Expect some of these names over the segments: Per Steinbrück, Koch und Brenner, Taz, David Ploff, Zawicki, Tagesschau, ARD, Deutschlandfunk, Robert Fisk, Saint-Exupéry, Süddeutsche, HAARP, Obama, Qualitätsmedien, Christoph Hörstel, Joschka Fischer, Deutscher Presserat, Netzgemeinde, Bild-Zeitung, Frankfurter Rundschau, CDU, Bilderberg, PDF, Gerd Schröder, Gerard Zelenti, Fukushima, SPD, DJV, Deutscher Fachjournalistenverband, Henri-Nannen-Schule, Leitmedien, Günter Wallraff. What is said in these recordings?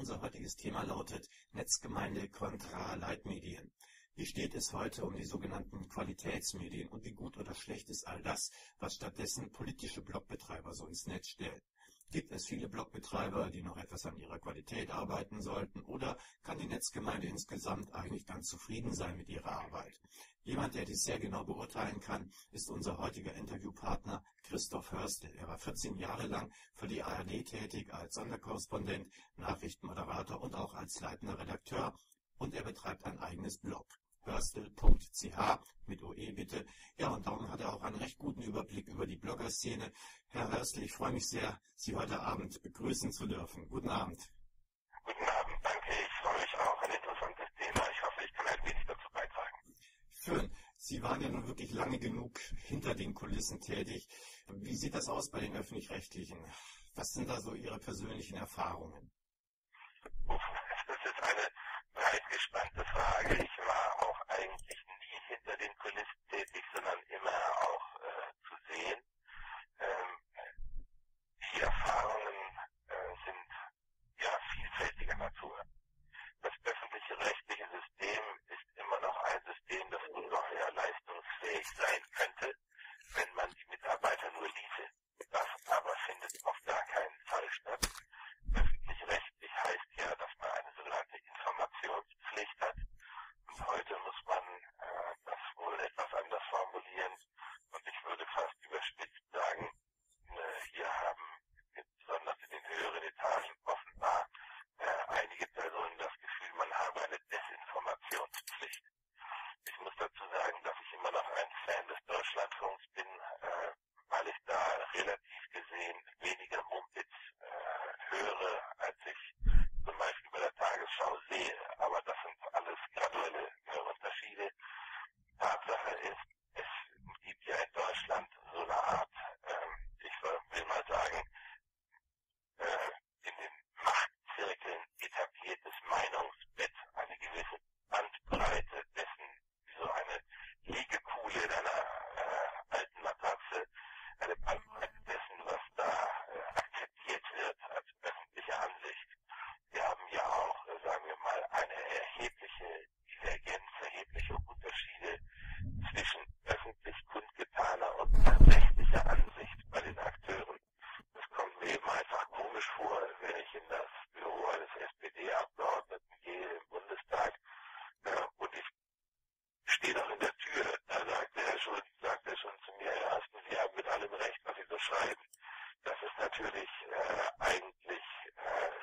Unser heutiges Thema lautet Netzgemeinde kontra Leitmedien. Wie steht es heute um die sogenannten Qualitätsmedien und wie gut oder schlecht ist all das, was stattdessen politische Blogbetreiber so ins Netz stellen? Gibt es viele Blogbetreiber, die noch etwas an ihrer Qualität arbeiten sollten, oder kann die Netzgemeinde insgesamt eigentlich ganz zufrieden sein mit ihrer Arbeit? Jemand, der dies sehr genau beurteilen kann, ist unser heutiger Interviewpartner Christoph Hörstel. Er war 14 Jahre lang für die ARD tätig als Sonderkorrespondent, Nachrichtenmoderator und auch als leitender Redakteur, und er betreibt ein eigenes Blog. Hörstel.ch, mit OE bitte. Ja, und darum hat er auch einen recht guten Überblick über die Bloggerszene. Herr Hörstel, ich freue mich sehr, Sie heute Abend begrüßen zu dürfen. Guten Abend. Guten Abend, danke. Ich freue mich auch. Ein interessantes Thema. Ich hoffe, ich kann ein wenig dazu beitragen. Schön. Sie waren ja nun wirklich lange genug hinter den Kulissen tätig. Wie sieht das aus bei den Öffentlich-Rechtlichen? Was sind da so Ihre persönlichen Erfahrungen? Das ist eine breit gespannte Frage. Ich war auch eigentlich nie hinter den Kulissen tätig, sondern immer auch zu sehen. Die Erfahrungen sind ja vielfältiger Natur. Das öffentliche rechtliche System ist immer noch ein System, das ungeheuer leistungsfähig sein könnte, wenn man die Mitarbeiter nur ließe. Das aber findet auf gar keinen Fall statt. Öffentlich-rechtlich heißt ja, dass man eine sogenannte Informationspflicht hat. Und heute muss man das wohl etwas anders formulieren. Und ich würde fast überspitzt sagen, hier haben besonders in den höheren Etagen offenbar einige Personen das Gefühl, man habe eine Desinformationspflicht. Ich muss dazu sagen, dass ich immer noch ein Fan des Deutschlandfunks bin, weil ich da relativ gesehen weniger Mumpitz höre, als ich zum Beispiel bei der Tagesschau sehe. Aber das sind alles graduelle Unterschiede. Tatsache ist, es gibt ja in Deutschland so eine Art, ich will mal sagen, in den Machtzirkeln etabliertes Meinungsbett, eine gewisse Bandbreite dessen, wie so eine Liegekuhle in einer alten Matratze, eine Bandbreite dessen, was da akzeptiert wird als öffentliche Ansicht. Wir haben ja auch, sagen wir mal, eine erhebliche Divergenz, erhebliche Unterschiede zwischen öffentlich kundgetaner und rechtlicher Ansicht bei den Akteuren. Es kommt mir eben einfach komisch vor, wenn ich in das Büro eines SPD-Abgeordneten gehe im Bundestag und ich stehe noch in der Tür. Da sagt er schon zu mir, Herr Hörstel, Sie haben mit allem recht, was Sie so schreiben. Das ist natürlich eigentlich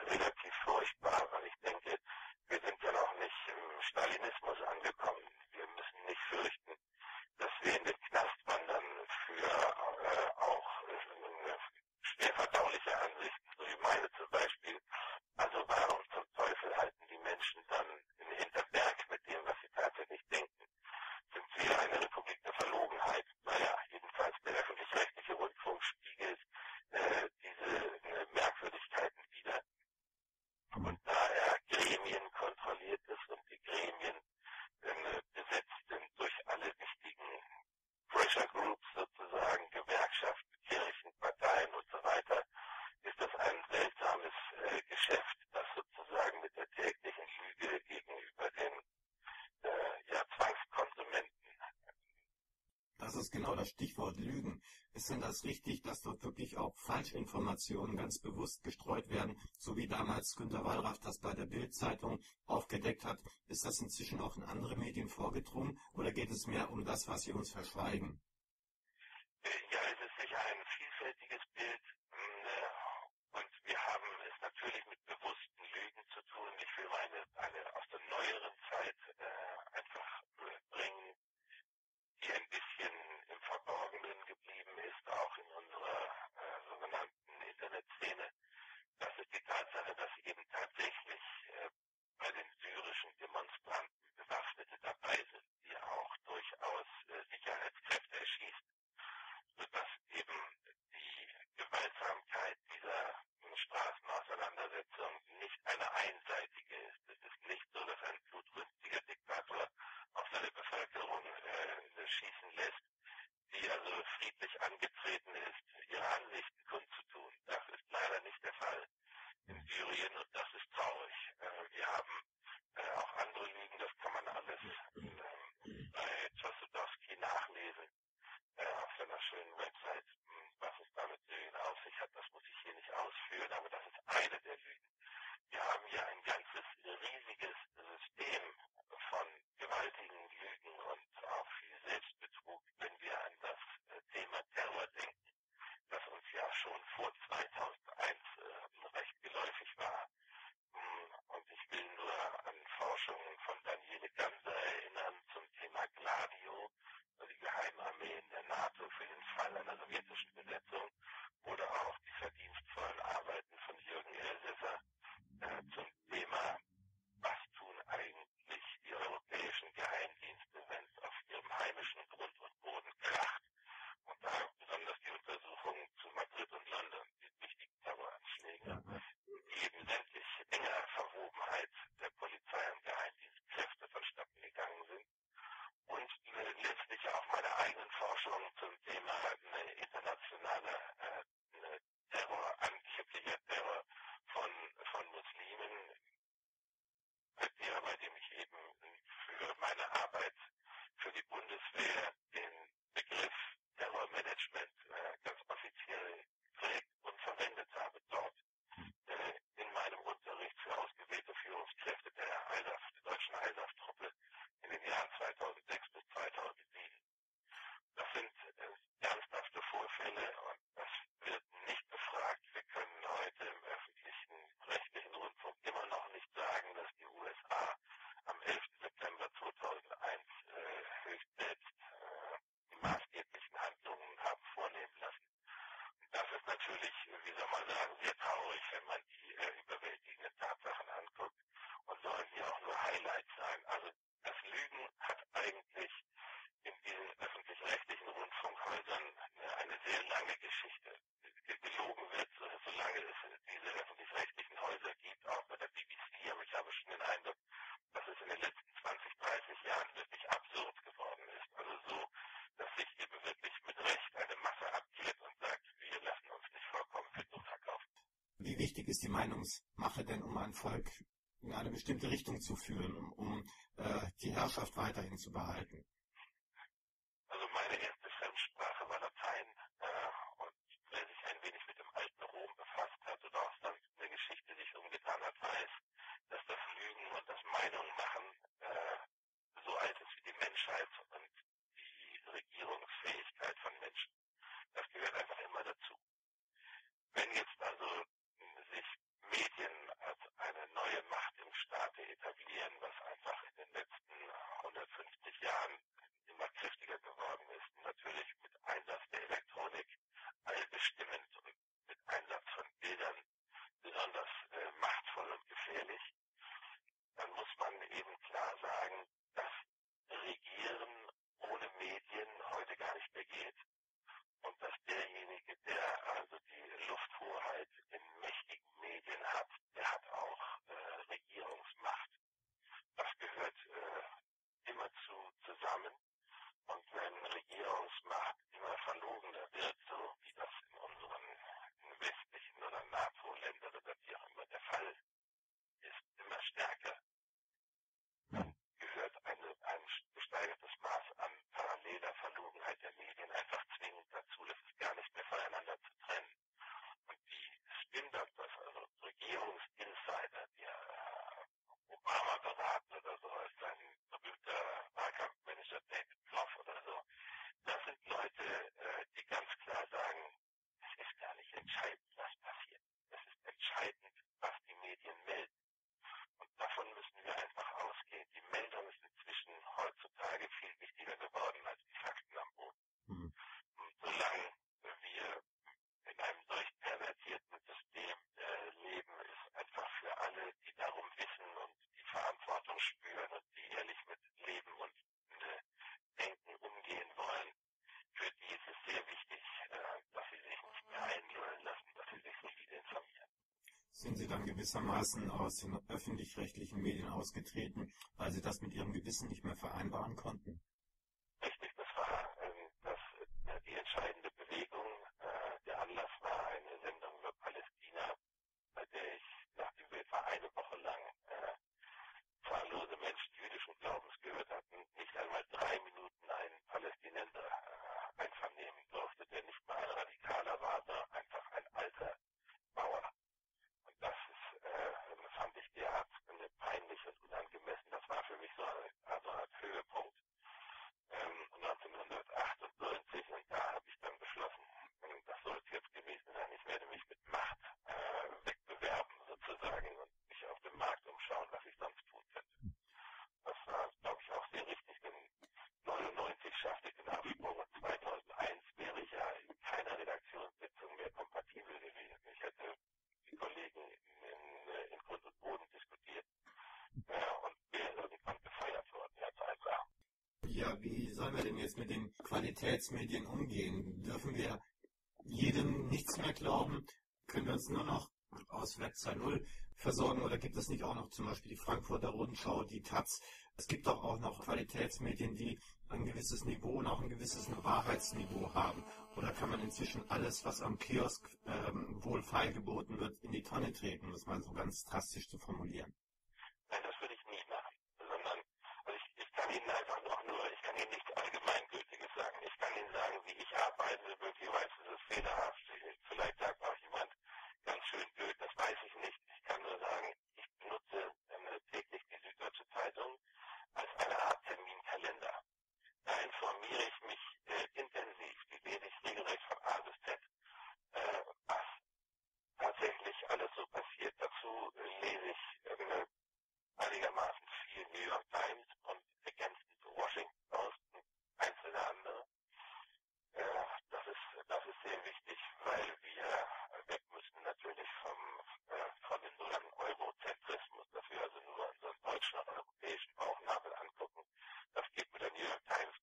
relativ furchtbar, weil ich denke, wir sind ja noch nicht im Stalinismus angekommen. Wir müssen nicht fürchten, dass wir in den Knast wandern für auch schwer verdauliche Ansichten, so wie meine zum Beispiel. Also warum zum Teufel halten die Menschen dann in Hinterberg mit dem, was sie tatsächlich denken? Sind wir eine Republik der Verlogenheit? Naja, jedenfalls der öffentlich-rechtliche Rundfunk spiegelt diese Merkwürdigkeiten wider. Und da er Gremien kontrolliert ist und die Gremien besetzt sind durch alle wichtigen Pressure Groups sozusagen, Gewerkschaften, Kirchen, Parteien und so weiter, ist das ein seltsames Geschäft, das sozusagen mit der täglichen Lüge gegenüber den Zwangskonsumenten. Das ist genau das Stichwort Lügen. Ist denn das richtig, dass dort wirklich auch Falschinformationen ganz bewusst gestreut werden, so wie damals Günter Wallraff das bei der Bild-Zeitung aufgedeckt hat? Ist das inzwischen auch in andere Medien vorgedrungen oder geht es mehr um das, was Sie uns verschweigen? Ja, es ist sicher ein vielfältiges Bild und wir haben es natürlich mit bewussten Lügen zu tun. Ich will meine aus der neueren Zeit einfach bringen, die ein bisschen im Verborgenen geblieben ist, auch in unserer sogenannten Internetszene. Das ist die Tatsache, dass eben tatsächlich bei den syrischen Demonstranten Bewaffnete dabei sind, die auch durchaus Sicherheitskräfte erschießen, sodass eben die Gewaltsamkeit dieser Straßenauseinandersetzung nicht eine einseitige ist. Es ist nicht so, dass ein blutrünstiger Diktator auf seine Bevölkerung schießen lässt, die also friedlich angetreten ist, ihre Ansichten kundzutun. Das ist leider nicht der Fall in Syrien und das ist traurig. wie wichtig ist die Meinungsmache denn, um ein Volk in eine bestimmte Richtung zu führen, um die Herrschaft weiterhin zu behalten? Also meine erste Fremdsprache war Latein. Und wer sich ein wenig mit dem alten Rom befasst hat oder auch sonst in der Geschichte sich umgetan hat, weiß, dass das Lügen und das Meinung machen so alt ist wie die Menschheit und die Regierungsfähigkeit von Menschen. Das gehört einfach immer dazu. Wenn jetzt also sich Medien als eine neue Macht im Staate etablieren, was einfach in den letzten 150 Jahren immer kräftiger geworden ist, natürlich mit Einsatz der Elektronik allbestimmend und mit Einsatz von Bildern besonders machtvoll und gefährlich, dann muss man eben klar sagen, dass Regieren ohne Medien heute gar nicht mehr geht. Und dass derjenige, der also die Lufthoheit in mächtigen Medien hat, der hat auch Regierungsmacht. Das gehört immer zusammen. Und wenn Regierungsmacht immer verlogener wird, so wie das in unseren westlichen oder NATO-Ländern oder wie auch immer der Fall ist, immer stärker, dann gehört ein gesteigertes Maß an paralleler Verlogenheit der Medien einfach zwingend dazu. Das ist gar nicht mehr voneinander zu trennen. Und die Spin-Doctors, also Regierungsinsider, die Obama beraten oder so, als sein berühmter Wahlkampfmanager David Ploff oder so, das sind Leute, die ganz klar sagen, es ist gar nicht entscheidend, was passiert. Es ist entscheidend, was die Medien melden. Und davon müssen wir einfach ausgehen. Die Meldung ist inzwischen heutzutage viel wichtiger geworden als die Fakten am Boden. Mhm. Und solange wir in einem solch pervertierten System leben, ist einfach für alle, die darum wissen und die Verantwortung spüren und die ehrlich mit Leben und Denken umgehen wollen, für die ist es sehr wichtig, dass sie sich nicht mehr einlullen lassen, dass sie sich solide informieren. Sind Sie dann gewissermaßen aus den öffentlich-rechtlichen Medien ausgetreten, weil Sie das mit Ihrem Gewissen nicht mehr vereinbaren konnten? Richtig, das war die entscheidende Bewegung. Der Anlass war eine Sendung über Palästina, bei der ich, nachdem wir etwa eine Woche lang zahllose Menschen jüdischen Glaubens gehört hatten, nicht einmal 3 Minuten einen Palästinenser einvernehmen durfte, der nicht mal ein Radikaler war, sondern einfach ein alter Bauer. Das ist, fand ich derart peinlich und unangemessen. Das war für mich so ein Höhepunkt 1998, und da habe ich dann beschlossen, das soll es jetzt gewesen sein. Ich werde mich mit Macht wegbewerben sozusagen und mich auf dem Markt umschauen, was ich sonst tun könnte. Das war, glaube ich, auch sehr richtig, denn 1999 schaffte ich den Absprung und 2001 wäre ich ja in keiner Redaktionssitzung mehr kompatibel gewesen. Ich hätte die Kollegen in Grund und Boden diskutiert und wäre irgendwann gefeiert worden, ganz einfach. Ja, wie sollen wir denn jetzt mit den Qualitätsmedien umgehen? Dürfen wir jedem nichts mehr glauben? Können wir uns nur noch aus Web 2.0 versorgen, oder gibt es nicht auch noch zum Beispiel die Frankfurter Rundschau, die Taz? Es gibt doch auch noch Qualitätsmedien, die ein gewisses Niveau und auch ein gewisses Wahrheitsniveau haben. Oder kann man inzwischen alles, was am Kiosk wohlfeil geboten wird, in die Tonne treten, um das mal so ganz drastisch zu formulieren? Nein, das würde ich nie machen, sondern also ich kann Ihnen einfach auch nur, ich kann Ihnen nichts Allgemeingültiges sagen. Ich kann Ihnen sagen, wie ich arbeite, möglicherweise ist es fehlerhaft, vielleicht sagt auch jemand, ganz schön blöd, das weiß ich nicht. Ich kann nur sagen, ich benutze täglich die Süddeutsche Zeitung als eine Art Terminkalender. Da informiere ich mich intensiv, die lese ich regelrecht von A bis Z, was tatsächlich alles so passiert. Dazu lese ich einigermaßen viel New York Times und ergänzend Washington Post und einzelne andere. Das ist sehr wichtig, weil wir weg müssen natürlich von dem sogenannten Eurozentrismus, dass wir also nur unseren deutschen und europäischen Bauchnabel angucken. Das geht mit der New York Times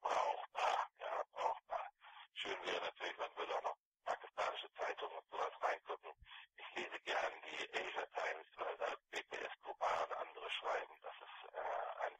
brauchbar, ja, brauchbar. Schön wäre natürlich, man würde auch noch pakistanische Zeitungen und sowas reingucken. Ich lese gern die Asia Times, weil da BPS Kuban und andere schreiben. Das ist ein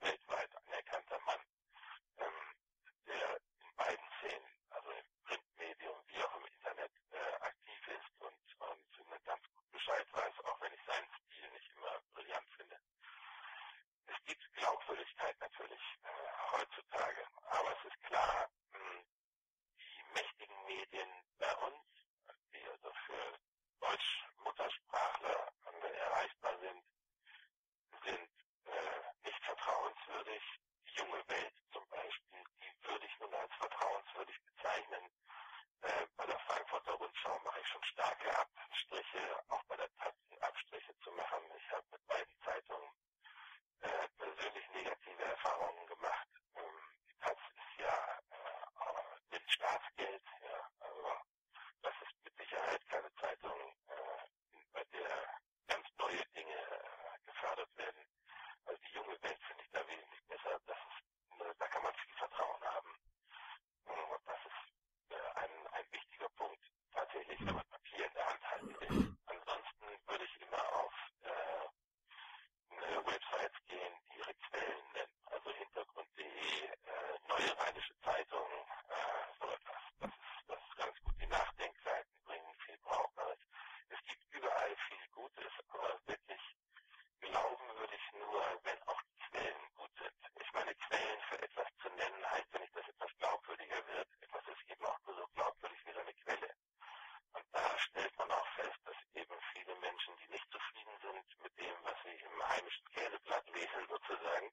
heimisch Käseplattenwesen sozusagen,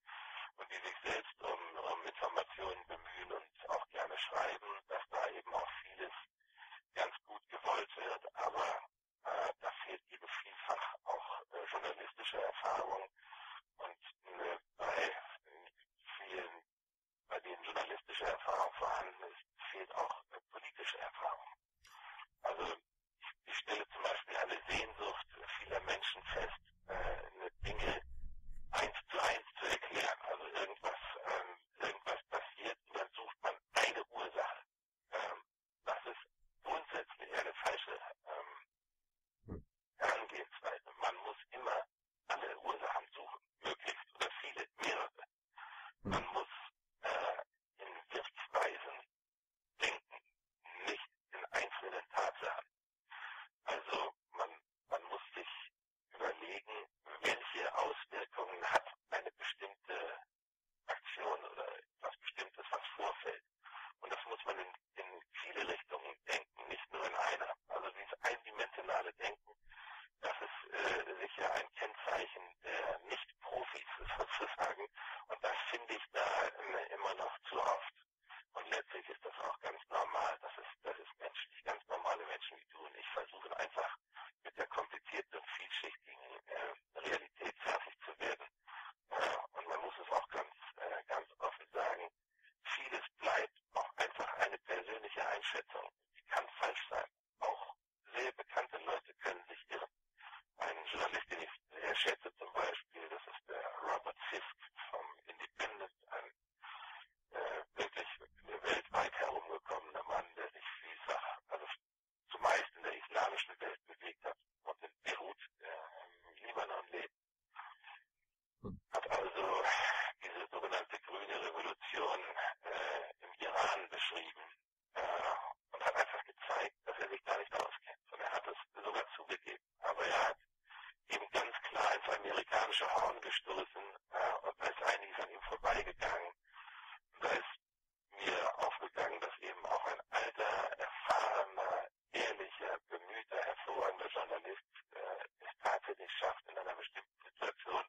und die sich selbst um Informationen bemühen und auch gerne schreiben, dass da eben auch vieles ganz gut gewollt wird, aber da fehlt eben vielfach auch journalistische Erfahrung, und bei denen journalistische Erfahrung vorhanden ist, fehlt auch politische Erfahrung. Also ich stelle zum Beispiel eine Sehnsucht vieler Menschen fest, Dinge 1:1 zu erklären. Also irgendwas passiert und dann sucht man eine Ursache. Das ist grundsätzlich eine falsche Herangehensweise. Man muss immer alle Ursachen suchen, möglichst, oder viele, mehrere. Man muss in Wirtsweisen denken, nicht in einzelnen Tatsachen. Also man muss sich überlegen, welche Auswirkungen hat eine bestimmte Aktion oder etwas Bestimmtes, was vorfällt. Und das muss man in viele Richtungen denken, nicht nur in einer. Also dieses eindimensionale Denken, das ist sicher ein Kennzeichen der Nicht-Profis sozusagen. Und das finde ich da immer noch zu oft. Und letztlich ist das auch ganz normal. Das ist menschlich. Ganz normale Menschen wie du und ich versuchen einfach mit der komplizierten und vielschichtigen Realität fertig zu werden. Und man muss es auch ganz offen sagen, vieles bleibt auch einfach eine persönliche Einschätzung. Die kann falsch sein. Auch sehr bekannte Leute können sich irren. Ein Journalist, den ich sehr schätze zum Beispiel, das ist der Robert Fisk vom Independent, ein wirklich weltweit herumgekommener Mann, der sich vielfach, also zumeist in der islamischen Welt bewegt hat und in Beirut, im Libanon lebt. Hat also diese sogenannte grüne Revolution im Iran beschrieben und hat einfach gezeigt, dass er sich da nicht auskennt. Und er hat es sogar zugegeben. Aber er hat eben ganz klar ins amerikanische Horn gestoßen und da ist einiges an ihm vorbeigegangen. Und da ist mir aufgegangen, dass eben auch ein alter, erfahrener, ehrlicher, bemühter, hervorragender Journalist es tatsächlich schafft, in einer bestimmten Situation,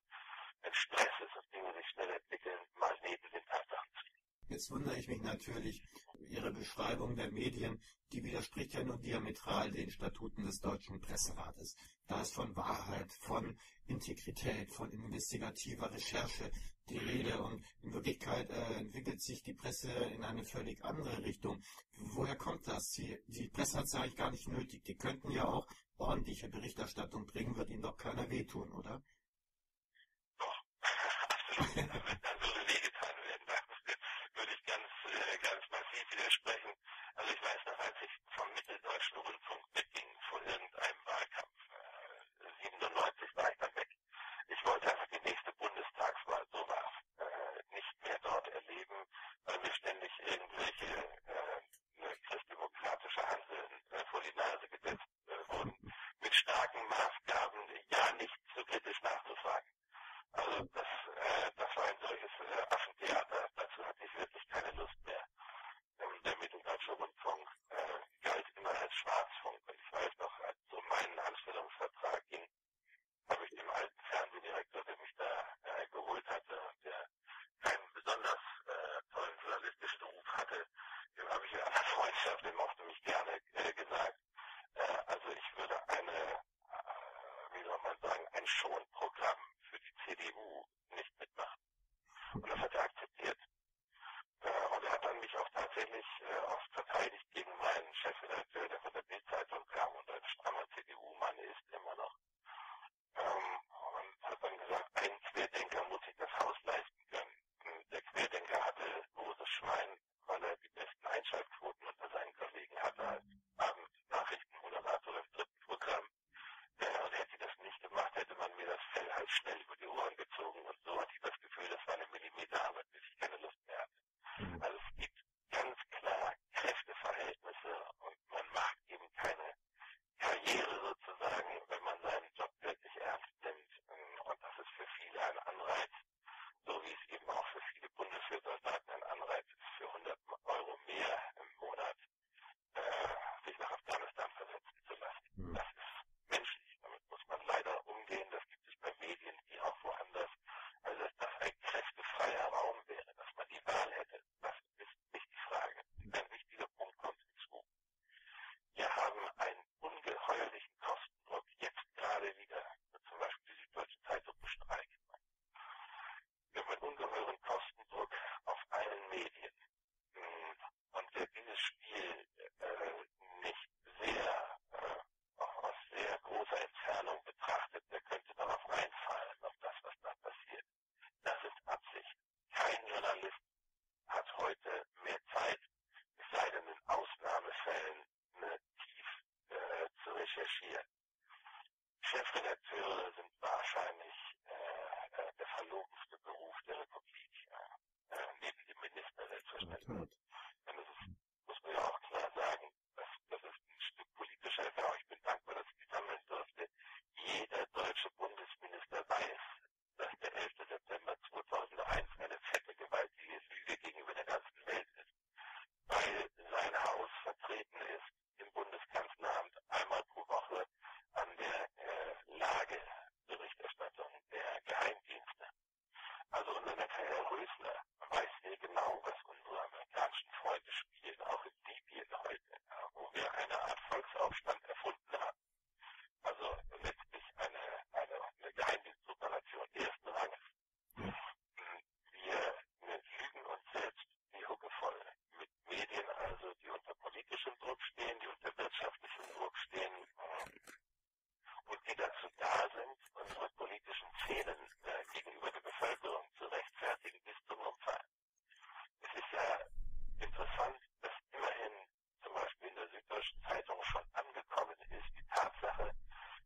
wenn Stress ist und Dinge sich schnell entwickeln, mal neben den Tatsachen zu liegen. Jetzt wundere ich mich natürlich, Ihre Beschreibung der Medien, die widerspricht ja nun diametral den Statuten des Deutschen Presserates. Da ist von Wahrheit, von Integrität, von investigativer Recherche die Rede, und in Wirklichkeit entwickelt sich die Presse in eine völlig andere Richtung. Woher kommt das? Die Presse hat es eigentlich gar nicht nötig. Die könnten ja auch ordentliche Berichterstattung bringen, wird ihnen doch keiner wehtun, oder? Doch, absolut. Dann würde wehgetan werden. Da würde ich ganz massiv widersprechen. Also ich weiß noch, als ich vom Mitteldeutschen Rundfunk wegging vor irgendeinem Wahlkampf, 97 war ich dann weg. Ich wollte einfach die nächste Bundestagswahl, so war es, nicht mehr dort erleben, weil mir ständig irgendwelche christdemokratische Handeln vor die Nase gesetzt wurden, mit starken Maßgaben, ja nicht so kritisch nachzufragen. Also das war ein solches Affentheater, dazu hatte ich wirklich keine Lust mehr. Der Mitteldeutsche Rundfunk galt immer als Schwarzfunk, und ich weiß noch, als es um meinen Anstellungsvertrag ging, habe ich dem alten Fernsehdirektor, der mich da geholt hatte und der keinen besonders tollen journalistischen Ruf hatte, dem habe ich in einer Freundschaft, der mochte mich gerne, gesagt, also ich würde wie soll man sagen, ein Schonprogramm für die CDU nicht mitmachen. Und das hat er akzeptiert. Und er hat dann mich auch tatsächlich oft verteidigt gegen meinen Chefredakteur, der von der Bild-Zeitung kam und ein strammer CDU-Mann ist, immer noch. Und hat dann gesagt, ein Querdenker muss sich das Haus leisten können. Und der Querdenker hatte großes Schwein, weil er die besten Einschaltquoten unter seinen Kollegen hatte als Abendnachrichtenmoderator im dritten Programm. Und hätte sie das nicht gemacht, hätte man mir das Fell halt schnell über die Ohren gezogen, und so hatte ich das Gefühl, das war eine Millimeterarbeit, bis ich keine Lust mehr hatte. Also es gibt ganz klar Kräfteverhältnisse, und man macht eben keine Karriere sozusagen, wenn man seinen Job wirklich ernst nimmt, und das ist für viele ein Anreiz, so wie es eben auch für viele Bundeswehrsoldaten ein Anreiz ist, für 100 Euro mehr im Monat sich nach Afghanistan versetzen zu lassen. Das ist menschlich. Damit muss man leider umgehen. Das gibt es bei Medien, die auch Befehlen gegenüber der Bevölkerung zu rechtfertigen bis zum Umfallen. Es ist ja interessant, dass immerhin zum Beispiel in der Süddeutschen Zeitung schon angekommen ist, die Tatsache,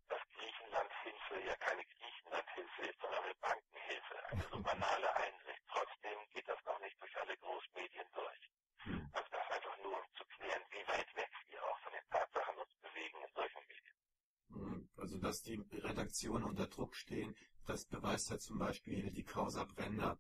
dass Griechenlandhilfe ja keine Griechenlandhilfe ist, sondern eine Bankenhilfe, eine so banale Einsicht. Trotzdem geht das noch nicht durch alle Großmedien durch. Also das einfach nur, um zu klären, wie weit weg wir auch von den Tatsachen uns bewegen in solchen Medien. Also dass die Redaktionen unter Druck stehen, das beweist ja zum Beispiel die Causa Brenner.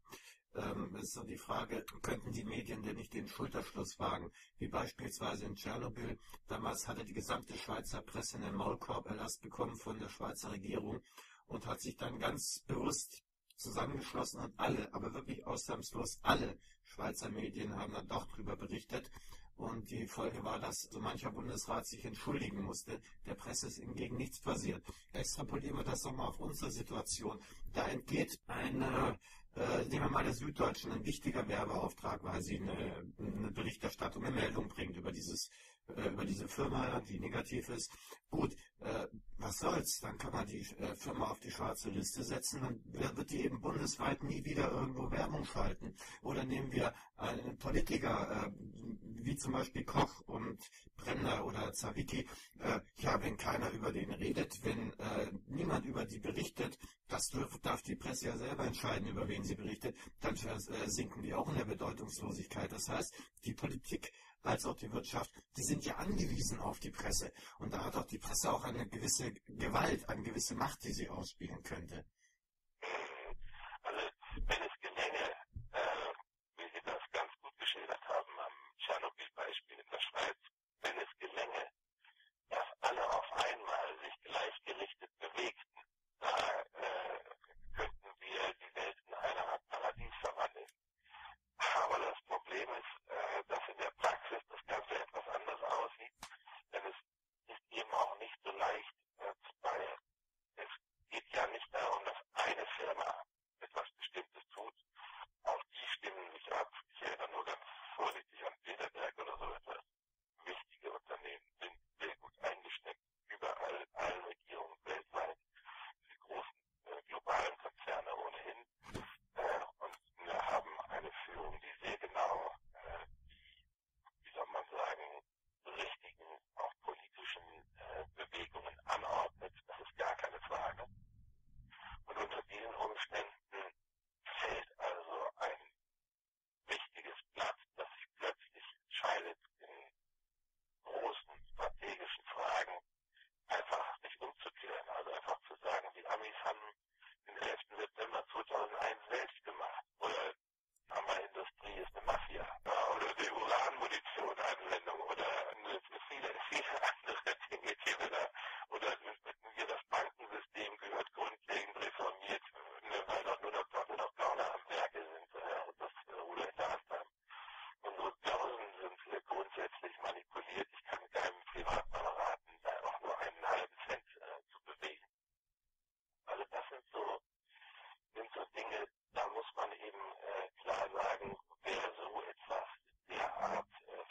Es ist so die Frage, könnten die Medien denn nicht den Schulterschluss wagen? Wie beispielsweise in Tschernobyl. Damals hatte die gesamte Schweizer Presse einen Maulkorberlass bekommen von der Schweizer Regierung und hat sich dann ganz bewusst zusammengeschlossen und alle, aber wirklich ausnahmslos alle Schweizer Medien haben dann doch drüber berichtet. Und die Folge war, dass so mancher Bundesrat sich entschuldigen musste. Der Presse ist hingegen nichts passiert. Extrapolieren wir das nochmal auf unsere Situation. Da entgeht eine, nehmen wir mal der Süddeutschen, ein wichtiger Werbeauftrag, weil sie eine Berichterstattung, eine Meldung bringt über dieses, über diese Firma, die negativ ist. Gut, was soll's? Dann kann man die Firma auf die schwarze Liste setzen und wird die eben bundesweit nie wieder irgendwo Werbung schalten. Oder nehmen wir einen Politiker, wie zum Beispiel Koch und Brenner oder Zawicki, ja, wenn keiner über den redet, wenn niemand über die berichtet, das darf die Presse ja selber entscheiden, über wen sie berichtet, dann sinken die auch in der Bedeutungslosigkeit. Das heißt, die Politik als auch die Wirtschaft, die sind ja angewiesen auf die Presse. Und da hat auch die Presse auch eine gewisse Gewalt, eine gewisse Macht, die sie ausspielen könnte. Also, wenn es gelänge, wie Sie das ganz gut geschildert haben am Tschernobyl-Beispiel in der Schweiz, wenn es gelänge, dass alle auf einmal sich gleichgerichtet bewegten, da könnten wir die Welt in eine Art Paradies verwandeln. Aber das Problem ist, dass in der Praxis das Ganze etwas anders aussieht, denn es ist eben auch nicht so leicht zu beißen. Es geht ja nicht darum, dass eine Firma etwas Bestimmtes tut. Auch die stimmen nicht ab. Ich erinnere nur ganz vorsichtig an Bilderberg oder so etwas. Wichtige Unternehmen sind sehr gut eingeschnappt. Überall, allen Regierungen weltweit, die großen globalen Konzerne ohnehin. Und wir haben eine Führung, die sehr genau die, wie soll man sagen, richtigen, auch politischen Bewegungen anordnet. Das ist gar keine Frage. Und unter diesen Umständen fällt also ein wichtiges Blatt, das sich plötzlich entscheidet, in großen strategischen Fragen einfach sich umzukehren. Also einfach zu sagen, die Amis haben den 11. September 2001 selbst gemacht. Oder Pharmaindustrie ist eine Mafia. Oder die Uranmunition-Anwendung oder viele andere Dinge, die wir da, oder das Bankensystem gehört grundlegend reformiert, weil doch nur noch Gauner am Werke sind und das Ruder in der Hand haben. Unsere Börsen sind grundsätzlich manipuliert. Ich kann keinem Privatmann raten, da auch nur einen halben Cent zu bewegen. Also das sind so Dinge, da muss man eben klar sagen, wer so etwas derart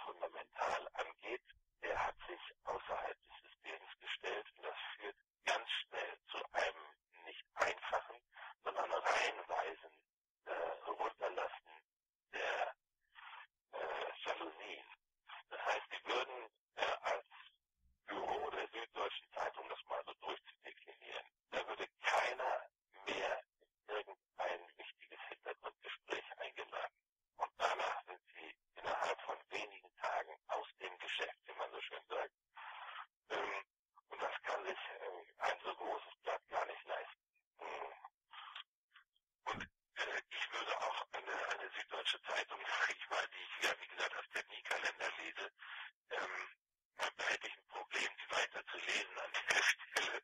fundamental angeht, der hat sich außerhalb des Systems gestellt und das führt ganz schnell zu einem nicht einfachen, sondern reihenweisen Runterlassen der Jalousien. Das heißt, die würden als Büro der Süddeutschen Zeitung das mal so durchzudeklinieren. Da würde keiner mehr irgendein wichtiges Hintergrundgespräch eingeladen. Und danach sind sie innerhalb von wenigen Tagen aus dem Geschäft, wie man so schön sagt. Und das kann sich ein so großes Blatt gar nicht leisten. Und ich würde auch eine Süddeutsche Zeitung, sag ich mal, die ich ja wie gesagt als Terminkalender lese, da hätte ich ein Problem, die weiter zu lesen an dieser Stelle.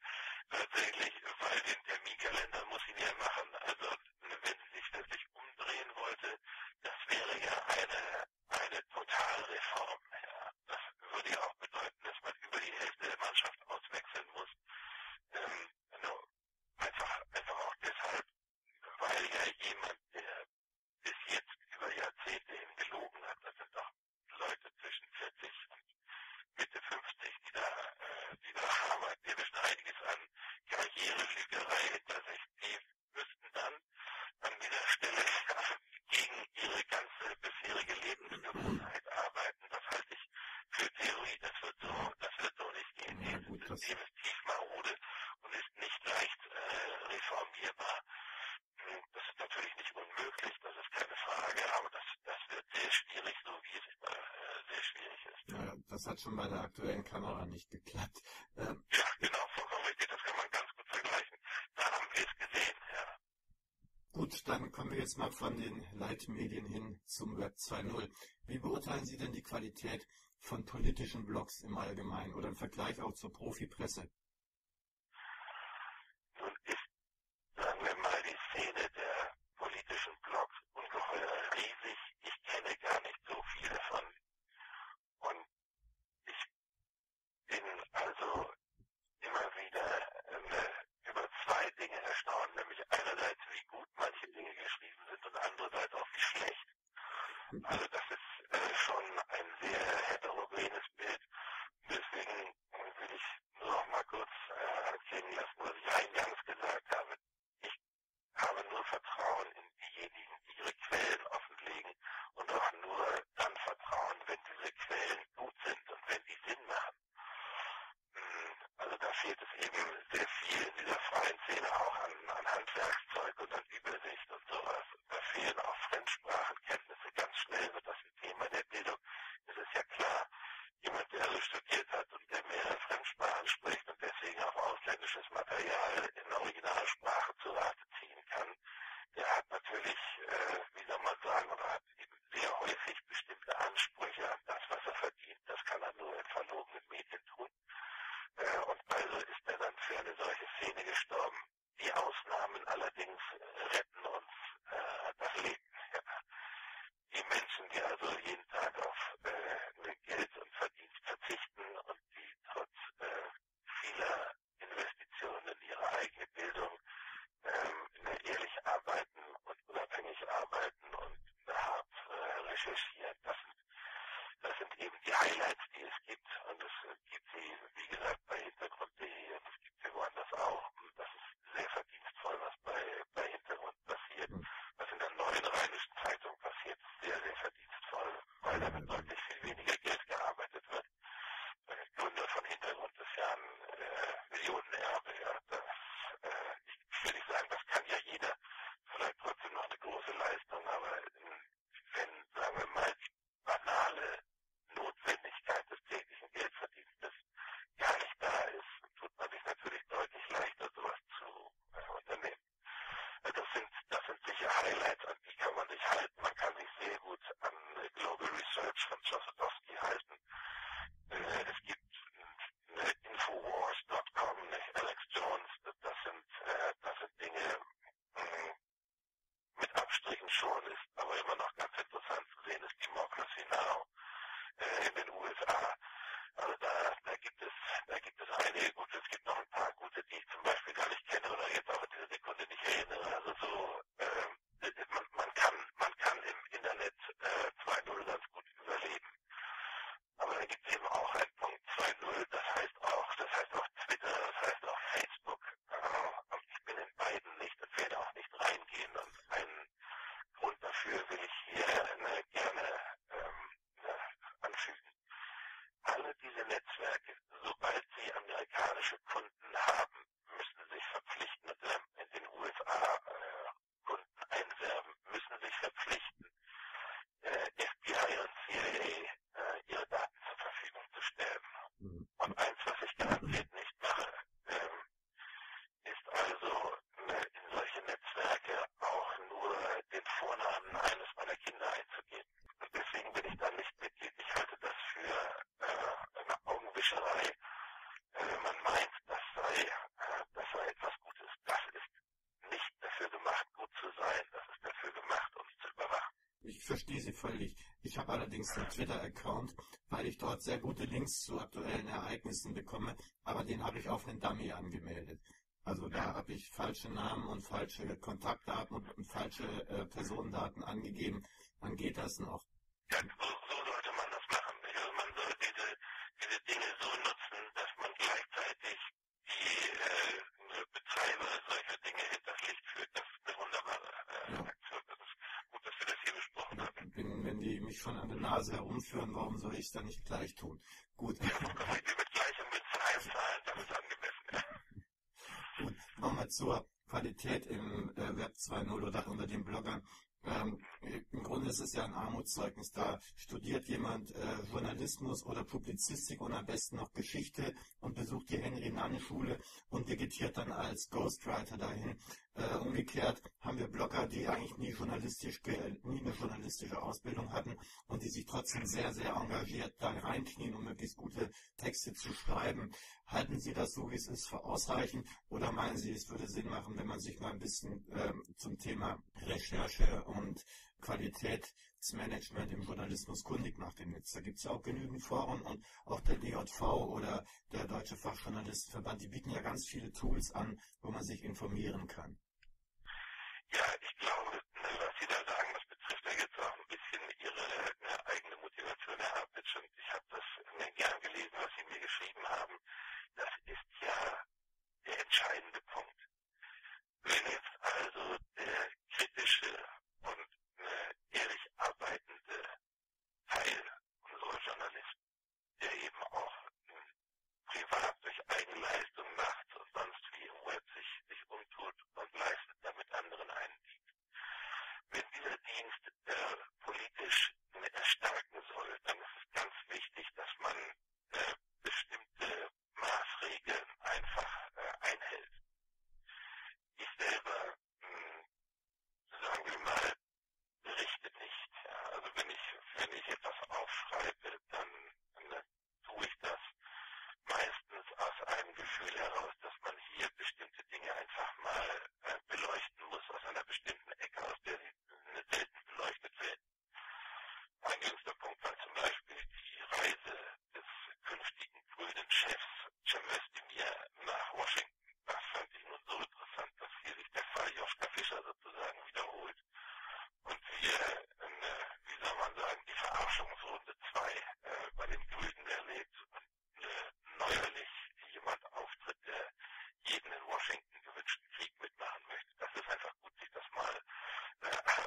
Tatsächlich, weil den Terminkalender muss ich ja machen. Also wenn sie sich wirklich umdrehen wollte, das wäre ja eine Totalreform. Ja. Das würde ja auch bedeuten, dass man über die Hälfte der Mannschaft auswechseln muss. Einfach auch deshalb, weil ja jemand, der bis jetzt über Jahrzehnte hin gelogen hat, ist marode und ist nicht leicht reformierbar. Das ist natürlich nicht unmöglich, das ist keine Frage, aber das wird sehr schwierig, so wie es immer sehr schwierig ist. Ja, das hat schon bei der aktuellen Kamera nicht geklappt. Ja, genau, vollkommen richtig, das kann man ganz gut vergleichen. Da haben wir es gesehen, ja. Gut, dann kommen wir jetzt mal von den Leitmedien hin zum Web 2.0. Wie beurteilen Sie denn die Qualität von politischen Blogs im Allgemeinen oder im Vergleich auch zur Profipresse? Verstehe sie völlig. Ich habe allerdings einen Twitter-Account, weil ich dort sehr gute Links zu aktuellen Ereignissen bekomme, aber den habe ich auf einen Dummy angemeldet. Also da habe ich falsche Namen und falsche Kontaktdaten und falsche Personendaten angegeben. Dann geht das noch. Also herumführen, warum soll ich es dann nicht gleich tun? Gut. Ja, mit gleichem Bezahlen, damit ja zur Qualität im Web 2.0 oder unter den Bloggern. Im Grunde ist es ja ein Armutszeugnis. Da studiert jemand Journalismus oder Publizistik und am besten noch Geschichte und besucht die Henri-Nannen-Schule und vegetiert dann als Ghostwriter dahin. Umgekehrt haben wir Blogger, die eigentlich nie eine journalistische Ausbildung hatten und die sich trotzdem sehr, sehr engagiert da reinknien, um möglichst gute Texte zu schreiben. Halten Sie das so, wie es ist, für ausreichend? Oder meinen Sie, es würde Sinn machen, wenn man sich mal ein bisschen zum Thema Recherche und Qualitätsmanagement im Journalismus kundig macht im Netz? Da gibt es ja auch genügend Foren und auch der DJV oder der Deutsche Fachjournalistenverband, die bieten ja ganz viele Tools an, wo man sich informieren kann. Ja, ich glaube, was Sie da sagen, das betrifft ja jetzt auch ein bisschen Ihre eigene Motivation. Herr Harpitsch, und ich habe das gern gelesen, was Sie mir geschrieben haben. Das ist ja der entscheidende Punkt. Wenn jetzt also der kritische und ehrlich arbeitende Teil unserer Journalisten, der eben auch privat durch Eigenleistung nachts und sonst wie im Web sich umtut und leistet, damit anderen einen Dienst. Wenn dieser Dienst politisch erstarken soll, dann ist es ganz wichtig, dass man bestimmte Maßregeln einfach einhält. Ich selber, sagen wir mal, berichte nicht. Ja. Also wenn ich etwas aufschreibe, dann tue ich das meistens aus einem Gefühl heraus, dass man hier bestimmte Dinge einfach mal beleuchten muss aus einer bestimmten Ecke, aus der sie selten beleuchtet werden. Ein jüngster Punkt war zum Beispiel die Reise des künftigen grünen Chefs Cemözdemir nach Washington. Das fand ich nun so interessant, dass hier sich der Fall Joschka Fischer sozusagen wiederholt. Und wir, wie soll man sagen, die Verarschungsrunde 2 bei den Grünen erlebt und neuerlich jemand auftritt, der jeden in Washington gewünschten Krieg mitmachen möchte. Das ist einfach gut, sich das mal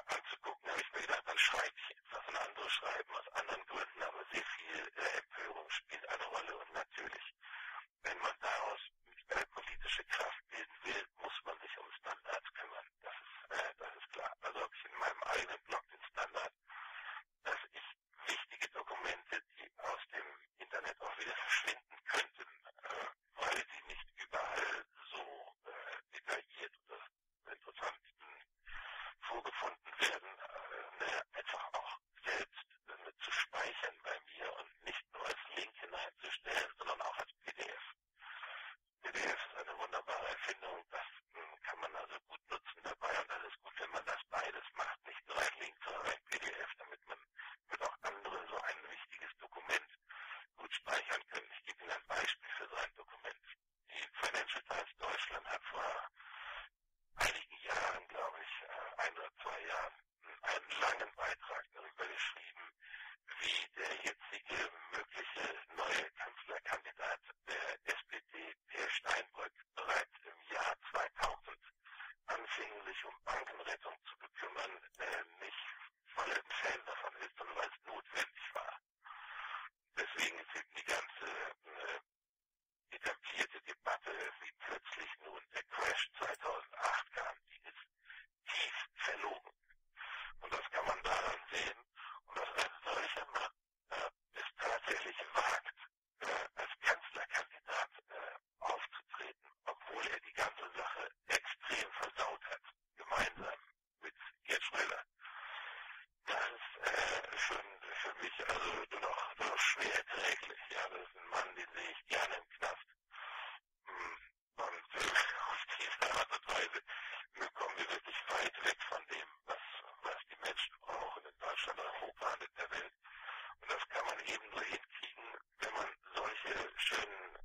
anzugucken. Da habe ich mir gedacht, dann schreibe ich etwas und andere schreiben aus anderen Gründen, aber sehr viel Empörung spielt eine Rolle. Und natürlich, wenn man daraus politische Kraft bilden will, muss man sich um Standards kümmern. Das ist klar. Also habe ich in meinem eigenen Blog den Standard, dass ich wichtige Dokumente, die aus dem Internet auch wieder verschwinden könnten, weil sie nicht überall so detailliert oder interessant vorgefunden werden, einfach auch selbst zu speichern bei mir und nicht nur als Link hineinzustellen, sondern auch als PDF. PDF ist eine wunderbare Erfindung, das kann man also gut nutzen dabei und das ist gut, wenn man das beides macht, nicht nur ein Link, sondern ein PDF, damit man mit auch anderen so ein wichtiges Dokument gut speichern können. Ich gebe Ihnen ein Beispiel für so ein Dokument. Die Financial Times Deutschland hat vor einigen Jahren, glaube ich, 1 oder 2 Jahren, einen langen Beitrag darüber geschrieben, wie der jetzige mögliche neue Kanzlerkandidat der SPD, Per Steinbrück, bereits im Jahr 2000 anfing, sich um Bankenrettung zu bekümmern, nicht weil er ein Fan davon ist, sondern weil es notwendig war. Deswegen ist eben die ganze etablierte Debatte, wie plötzlich nun der Crash 2008 kam, die ist tief verlogen. Und das kann man daran sehen. Und dass ein solcher Mann es tatsächlich wagt, als Kanzlerkandidat aufzutreten, obwohl er die ganze Sache extrem versaut hat, gemeinsam mit Gerd Schröder. Das ist für mich also nur noch schwer erträglich. Ja, das ist ein Mann, den sehe ich gerne im Knast. Und auf diese Art und Weise kommen wir wirklich weit weg von dem, was die Menschen brauchen in Deutschland, Europa und in der Welt. Und das kann man eben nur hinkriegen, wenn man solche schönen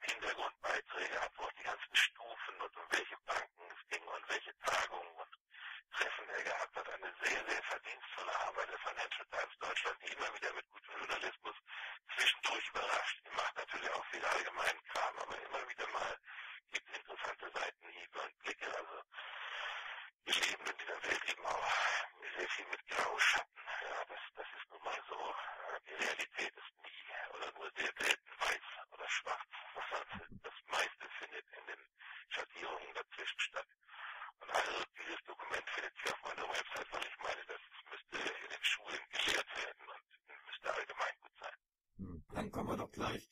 Hintergrundbeiträge hat, wo auch die ganzen Stufen und um welche Banken es ging und welche Tagungen und Treffen er gehabt hat. Eine sehr, sehr verdienstvolle Arbeit der Financial Times Deutschland, die immer wieder mit gutem Journalismus zwischendurch überrascht. Die macht natürlich auch viel allgemeinen Kram, aber immer wieder mal gibt es interessante Seitenhiebe und Blicke. Also wir leben in dieser Welt eben auch sehr viel mit grauen Schatten. Ja, das ist nun mal so. Die Realität ist nie oder nur sehr selten weiß oder schwarz. Das meiste findet in den Schattierungen dieses Dokument findet sich auf meiner Website, weil ich meine, das müsste in den Schulen gelehrt werden und müsste allgemein gut sein. Dann kommen wir doch gleich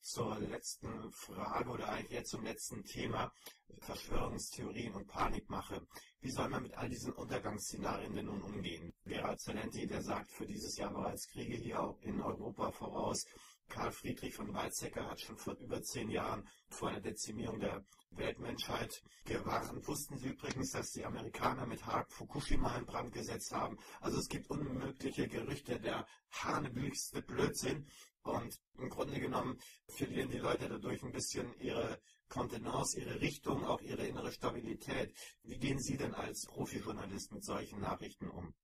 zur letzten Frage oder eigentlich eher zum letzten Thema, Verschwörungstheorien und Panikmache. Wie soll man mit all diesen Untergangsszenarien denn nun umgehen? Gerard Zelenti, der sagt für dieses Jahr bereits Kriege hier auch in Europa voraus. Karl Friedrich von Weizsäcker hat schon vor über 10 Jahren vor einer Dezimierung der Weltmenschheit gewarnt. Wussten Sie übrigens, dass die Amerikaner mit HAARP Fukushima in Brand gesetzt haben? Also es gibt unmögliche Gerüchte, der hanebüchste Blödsinn. Und im Grunde genommen verlieren die Leute dadurch ein bisschen ihre Kontenance, ihre Richtung, auch ihre innere Stabilität. Wie gehen Sie denn als Profijournalist mit solchen Nachrichten um?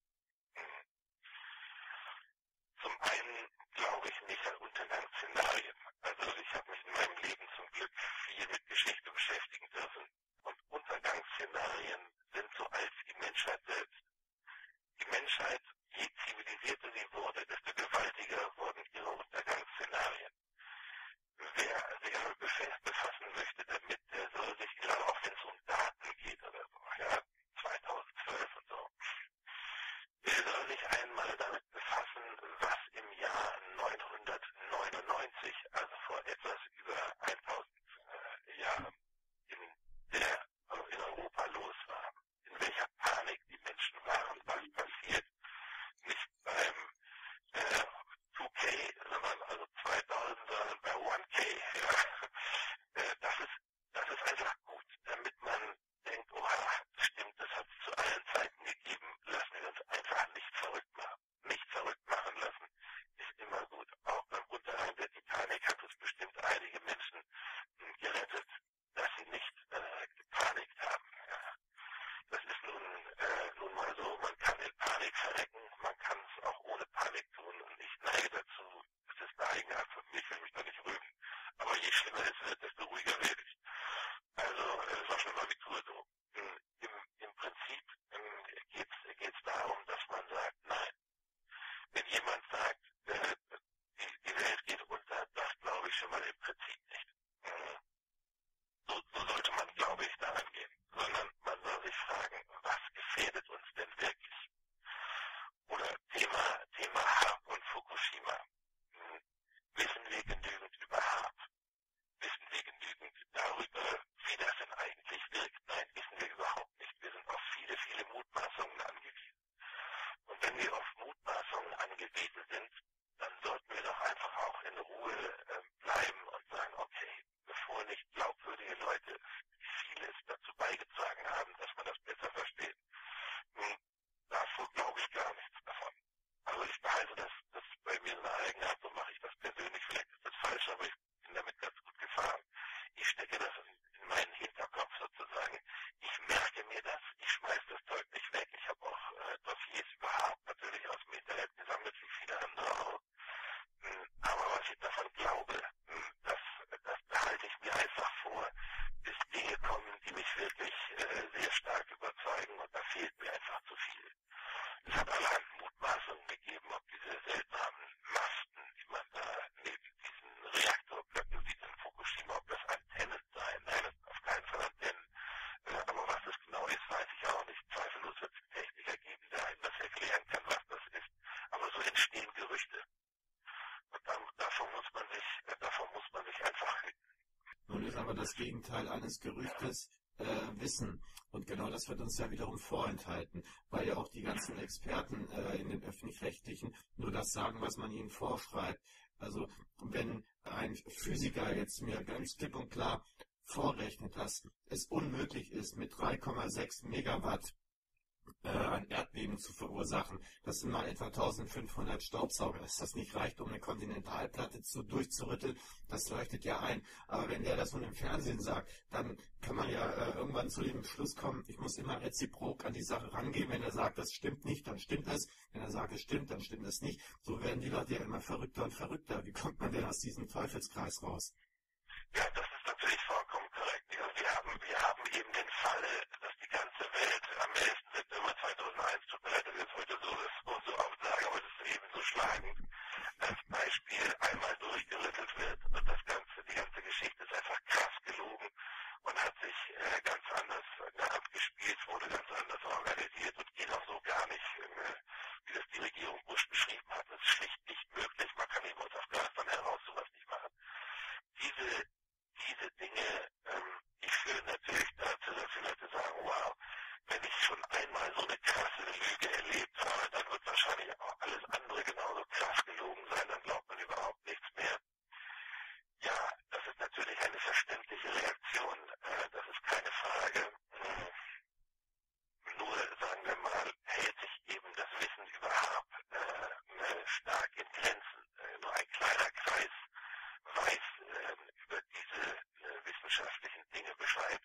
Zum einen glaube ich nicht an Untergangsszenarien. Also ich habe mich in meinem Leben zum Glück viel mit Geschichte beschäftigen dürfen. Und Untergangsszenarien sind so alt wie die Menschheit selbst. Die Menschheit, je zivilisierter sie wurde, desto gewaltiger wurden ihre Untergangsszenarien. Wer sich damit befassen möchte, der soll sich, gerade auch wenn es um Daten geht oder so, ja, 2012 und so, der soll sich einmal damit befassen, was im Jahr 999, also vor etwas über 1000 Jahren, in Europa los war. In welcher Panik die Menschen waren, was passiert. Nicht beim 2K, sondern also 2000, sondern bei 1K. Ja. Das ist einfach gut, damit man denkt, oha, stimmt, das hat es zu allen Zeiten gegeben, lassen wir uns einfach nicht verrückt machen. Nicht verrückt machen lassen ist immer gut. Auch beim Untergang der Titanic hat uns bestimmt einige Menschen gerettet, dass sie nicht gepanikt haben. Ja. Das ist nun mal so, man kann in Panik verrecken, man kann es auch ohne Panik tun und ich neige dazu, es ist eine Eigenart von mir, ich will mich da nicht rühmen. Aber je schlimmer es wird, desto ruhiger werde ich. Also, das war schon mal die Tour so. Im Prinzip geht's darum, dass man sagt, nein. Wenn jemand sagt, die Welt geht unter, das glaube ich schon mal im Prinzip nicht. So sollte man, glaube ich, daran gehen. Sondern man soll sich fragen, was gefährdet uns denn wirklich? Oder Thema HAARP und Fukushima. Wissen wir genügend über HAARP? Wissen wir genügend darüber, wie das denn eigentlich wirkt? Nein, wissen wir überhaupt nicht. Wir sind auf viele, viele Mutmaßungen angewiesen. Und wenn wir auf Mutmaßungen angewiesen sind, dann sollten wir doch einfach auch in Ruhe bleiben und sagen, okay, bevor nicht glaubwürdige Leute vieles dazu beigetragen haben, dass man das besser versteht. Davor glaube ich gar nichts davon. Also ich behalte das bei mir in der Eigenart, so mache ich das persönlich. Vielleicht ist das falsch, aber ich bin damit ganz gut gefahren. Ich stecke das in meinen Hinterkopf sozusagen. Ich merke mir das, ich schmeiße das Zeug nicht weg. Ich habe auch Dossiers überhaupt natürlich aus dem Internet gesammelt, wie viele andere auch. Aber was ich davon glaube, das behalte ich mir einfach vor, bis Dinge kommen, die mich wirklich sehr stark überzeugen und da fehlt mir einfach zu viel. Es hat allerhand Mutmaßungen gegeben, ob diese seltsamen Masten, die man da neben diesen Reaktorblöcken sieht in Fukushima, ob das Antennen seien. Nein, das sind auf keinen Fall Antennen. Aber was das genau ist, weiß ich auch nicht. Zweifellos wird es einen Techniker geben, der einem das erklären kann, was das ist. Aber so entstehen Gerüchte. Und davon muss man sich einfach hüten. Nun ist aber das Gegenteil eines Gerüchtes Wissen. Und genau das wird uns ja wiederum vorenthalten, weil ja auch die ganzen Experten in den Öffentlich-Rechtlichen nur das sagen, was man ihnen vorschreibt. Also wenn ein Physiker jetzt mir ganz klipp und klar vorrechnet, dass es unmöglich ist, mit 3,6 Megawatt ein Erdbeben zu verursachen. Das sind mal etwa 1500 Staubsauger. Dass das nicht reicht, um eine Kontinentalplatte durchzurütteln, das leuchtet ja ein. Aber wenn der das nun im Fernsehen sagt, dann kann man ja irgendwann zu dem Schluss kommen, ich muss immer reziprok an die Sache rangehen. Wenn er sagt, das stimmt nicht, dann stimmt es. Wenn er sagt, es stimmt, dann stimmt es nicht. So werden die Leute ja immer verrückter und verrückter. Wie kommt man denn aus diesem Teufelskreis raus? Ja, das ist natürlich vollkommen korrekt. Wir haben eben den Fall, dass die ganze Welt am ältesten sind, immer 2001, tut mir leid, dass ich es heute so oft sage, aber das ist eben so schlagend, als Beispiel einmal durchgerüttelt wird und die ganze Geschichte ist einfach krass gelogen und hat sich ganz anders abgespielt, wurde ganz anders also eine krasse Lüge erlebt habe, dann wird wahrscheinlich auch alles andere genauso krass gelogen sein, dann glaubt man überhaupt nichts mehr. Ja, das ist natürlich eine verständliche Reaktion, das ist keine Frage. Nur, sagen wir mal, hält sich eben das Wissen über HAARP stark in Grenzen. Nur ein kleiner Kreis weiß über diese wissenschaftlichen Dinge Bescheid.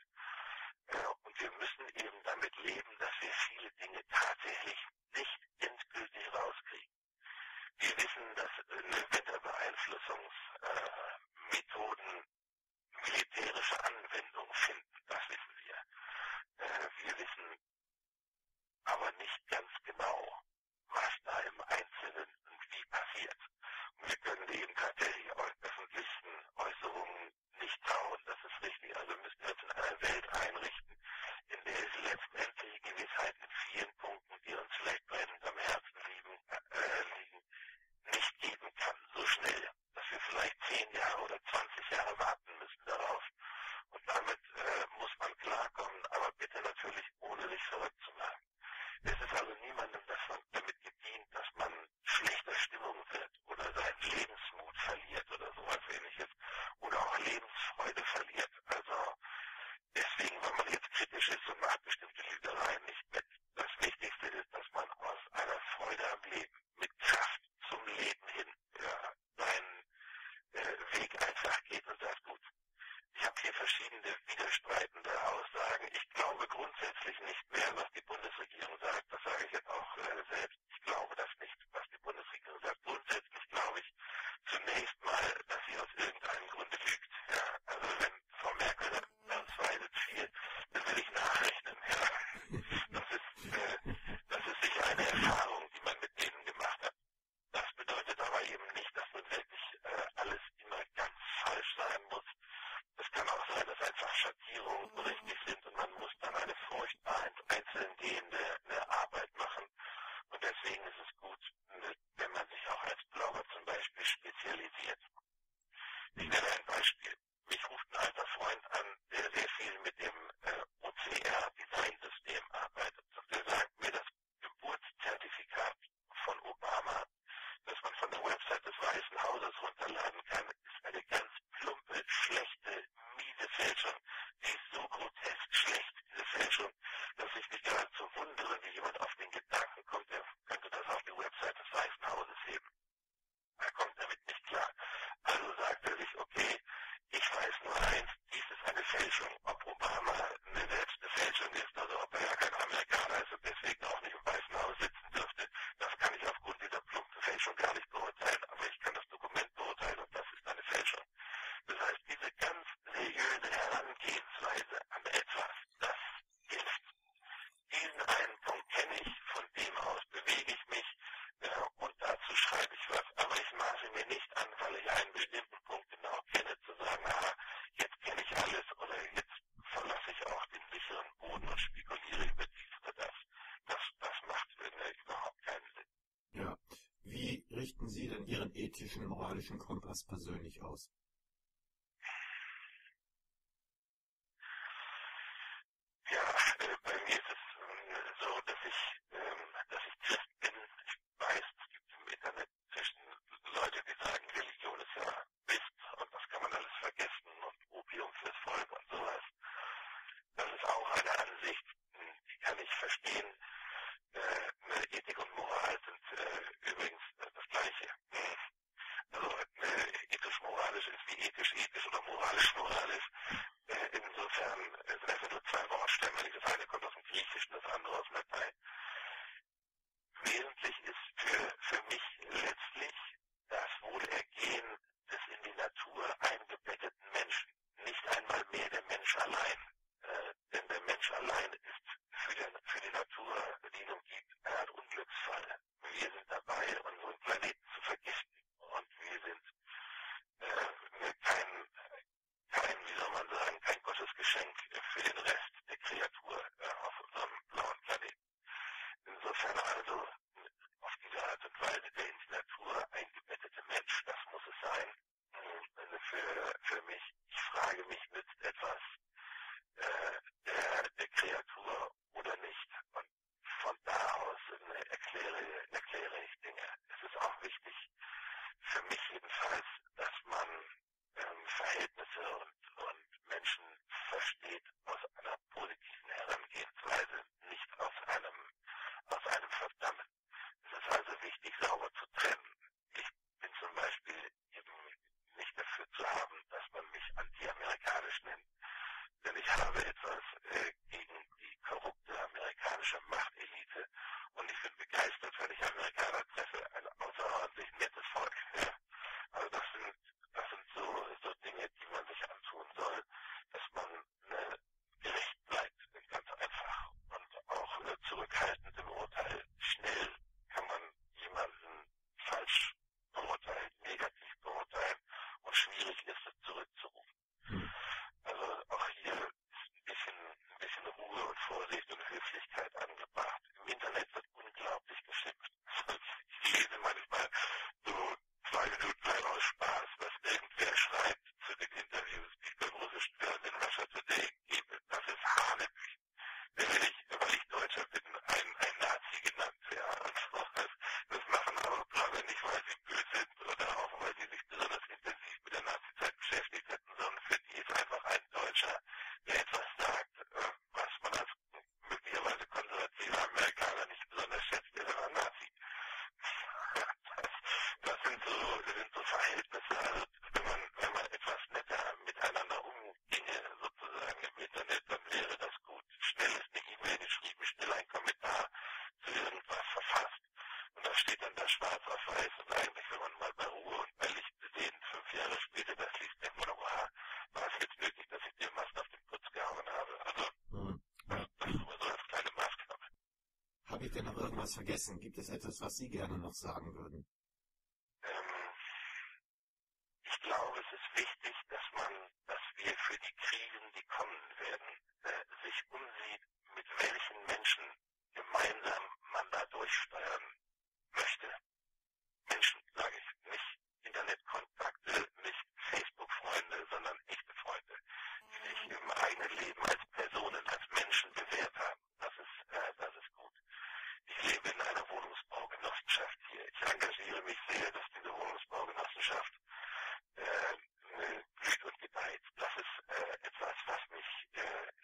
Und wir müssen eben damit leben, dass wir viele Dinge tatsächlich nicht endgültig rauskriegen. Wir wissen, dass Wetterbeeinflussungsmethoden militärische Anwendung finden. Das wissen wir. Wir wissen aber nicht ganz genau, was da im Einzelnen und wie passiert. Und wir können eben tatsächlich öffentlichen Äußerungen nicht trauen. Das ist richtig. Also müssen wir uns in einer Welt einrichten, in der es letztendlich Gewissheit in vielen Punkten, die uns vielleicht brennend am Herzen liegen, nicht geben kann, so schnell, dass wir vielleicht 10 Jahre oder 20 Jahre warten müssen darauf. Und damit muss man klarkommen, aber bitte natürlich ohne sich verrückt zu machen. Es ist also niemandem damit gedient, dass man schlechter Stimmung wird oder seinen Lebensmut verliert oder sowas ähnliches oder auch Lebensfreude verliert. Also deswegen, wenn man jetzt kritisch ist und macht bestimmte Lügereien nicht mit, das Wichtigste ist, dass man aus einer Freude am Leben mit Kraft zum Leben hin seinen Weg einfach geht und sagt, gut, ich habe hier verschiedene widerstreitende Aussagen. Ich glaube grundsätzlich nicht mehr, was die Bundesregierung sagt. Das sage ich jetzt auch selbst. Ich glaube das nicht, was die Bundesregierung sagt. Grundsätzlich glaube ich zunächst mal, dass sie aus irgendeinem Grunde lügt. Ja, also wenn Frau Merkel sagt, das war jetzt viel, dann will ich nachrechnen. Ja. Das ist sicher eine Erfahrung, die man mit denen gemacht hat. Das bedeutet aber eben nicht, dass man wirklich alles immer ganz falsch sein muss. Es kann auch sein, dass einfach Schattierungen richtig sind und man muss dann eine furchtbar einzeln gehende Arbeit machen. Und deswegen ist es gut, wenn man sich auch als Blogger zum Beispiel spezialisiert. Ich nenne ein Beispiel. Mich ruft ein alter Freund an, der sehr viel mit dem OCR-Design-System arbeitet. Und der sagt mir, das Geburtszertifikat von Obama, das man von der Website des Weißen Hauses runterladen kann, ist eine ganz plumpe, schlechte, miese Fälschung. Die ist so grotesk schlecht, diese Fälschung, dass ich mich geradezu wundere, wie jemand auf den Gedanken kommt, er könnte das auf die Website des Weißen Hauses heben. Er kommt damit nicht klar. Also sagt er sich, okay, ich weiß nur eins, dies ist eine Fälschung. Ob Obama selbst eine Fälschung ist, also ob er ja kein Amerikaner ist und deswegen auch nicht im Weißen Haus sitzen dürfte, das kann ich aufgrund dieser plumpen Fälschung gar nicht beurteilen, aber ich kann das Dokument beurteilen und das ist eine Fälschung. Das heißt, diese ganz seriöse Herangehensweise an etwas, das hilft. Diesen einen Punkt kenne ich, von dem aus bewege ich mich und dazu schreibe ich was. Aber ich maße mir nicht an, weil ich einen bestimmten Punkt genau kenne, zu sagen, aha, jetzt kenne ich alles oder jetzt verlasse ich auch den sicheren Boden und spekuliere über dies oder das. Das macht überhaupt keinen Sinn. Ja. Wie richten Sie denn Ihren ethischen, moralischen Kompass persönlich aus? Ja, bei mir ist es so, dass ich Christ bin. Ich weiß, es gibt im Internet zwischen Leute, die sagen, Religion ist ja Mist und das kann man alles vergessen und Opium fürs Volk und sowas. Das ist auch eine Ansicht, die kann ich verstehen. Ethik und Moral sind übrigens das Gleiche. Also ethisch-moralisch ist wie ethisch-ethisch oder moralisch-moralisch. Insofern sind einfach nur zwei Wortstämme. Das eine kommt aus dem Griechischen, das andere aus dem Latein. Wesentlich ist für mich letztlich das Wohlergehen des in die Natur eingebetteten Menschen. Nicht einmal mehr der Mensch allein. Denn der Mensch allein ist für die Natur, die ihn umgibt, eine Art Unglücksfall. Wir sind dabei, unseren Planeten zu vergiften. Und wir sind kein, wie soll man sagen, kein Gottesgeschenk für den Rest der Kreatur auf unserem blauen Planeten. Insofern also auf diese Art und Weise der in die Natur eingebettete Mensch, das muss es sein. Für mich, ich frage mich, nützt etwas der Kreatur oder nicht. Und amerikanische Machtelite. Und ich bin begeistert, weil ich Amerikaner treffe, ein außerordentlich nettes Volk. Ja. Also das sind so Dinge, die man sich antun soll, dass man gerecht bleibt, ganz einfach. Und auch zurückhaltend im Urteil. Schnell kann man jemanden falsch beurteilen, negativ beurteilen. Und schwierig ist es zurückzurufen. Hm. Also auch hier ist ein bisschen Ruhe und Vorsicht und Höflichkeit angebracht. Im Internet wird unglaublich geschimpft. Ich lese manchmal so 2 Minuten lang aus Spaß, was irgendwer schreibt zu den Interviews, die ich beim russischen Fernsehen Russia Today gebe. Das ist hanebüchen. Da will ich, weil ich Deutscher bin, ein Nazi genannt werden und sowas. Das machen aber gerade nicht, weil sie böse sind oder auch weil sie sich besonders intensiv mit der Nazizeit beschäftigt hätten, sondern für die ist einfach ein Deutscher, der etwas sagt, was man als möglicherweise konservativer Amerikaner nicht besonders schätzt, der war Nazi. Das sind so Verhältnisse, also wenn man etwas netter miteinander umginge, sozusagen im Internet, dann wäre das gut. Schnell ist eine E-Mail geschrieben, schnell ein Kommentar zu irgendwas verfasst. Und da steht dann das schwarz auf weiß und eigentlich, wenn man mal bei Ruhe und bei Licht sehnt, 5 Jahre später, das liest, denkt man, oha, war es jetzt nötig, dass ich dir Maske auf den Putz gehauen habe. Also, das nur so als kleine Maßgabe. Habe ich denn noch irgendwas vergessen? Gibt es etwas, was Sie gerne noch sagen würden? Ich glaube, es ist wichtig, dass wir für die Krisen, die kommen werden, sich umsieht, mit welchen Menschen gemeinsam man da durchsteuern möchte. Menschen, sage ich, nicht Internetkontakte, nicht Facebook-Freunde, sondern echte Freunde, die sich im eigenen Leben als Personen, als Menschen bewährt haben. Das ist gut. Ich lebe in einer Wohnungsbaugenossenschaft hier. Ich engagiere mich sehr, dass diese Wohnungsbaugenossenschaft blüht und gedeiht. Das ist etwas, was mich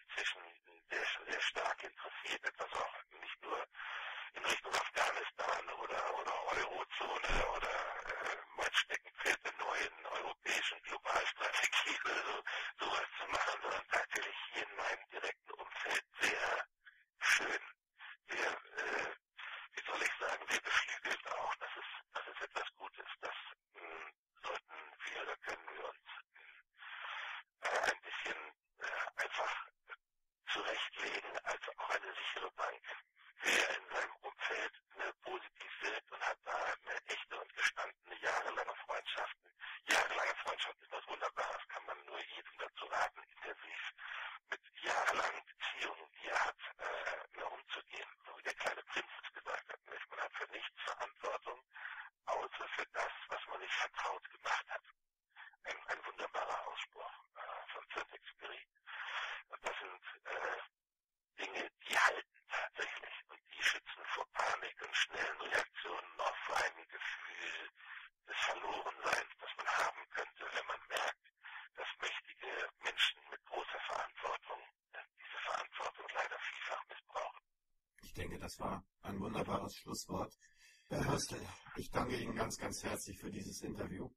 inzwischen sehr, sehr stark interessiert. Etwas auch nicht nur in Richtung Afghanistan oder Eurozone oder mein Steckenpferd der neuen europäischen Globalstrategie oder sowas zu machen, sondern tatsächlich hier in meinem direkten Umfeld sehr schön. Wie soll ich sagen, sehr beflügelt auch. Das ist etwas Gutes. Das sollten wir, da können wir uns ein bisschen einfach zurechtlegen als auch eine sichere Bank. Wer in seinem Umfeld positiv wirkt und hat da eine echte und gestandene jahrelange Freundschaften ist was Wunderbares, kann man nur jedem dazu raten, intensiv mit jahrelangen Beziehungen, die er hat, umzugehen. So wie der kleine Prinz es gesagt hat, man hat für nichts Verantwortung, außer für das, was man sich vertraut gemacht hat. Ein wunderbarer Ausspruch von Saint-Exupéry. Und das sind Dinge, die halten tatsächlich und die schützen vor Panik und schnellen Reaktionen auf ein Gefühl des Verlorenseins, das man haben könnte, wenn man merkt, dass mächtige Menschen mit großer Verantwortung diese Verantwortung leider vielfach missbrauchen. Ich denke, das war ein wunderbares Schlusswort. Herr Hörstel, ich danke Ihnen ganz, ganz herzlich für dieses Interview.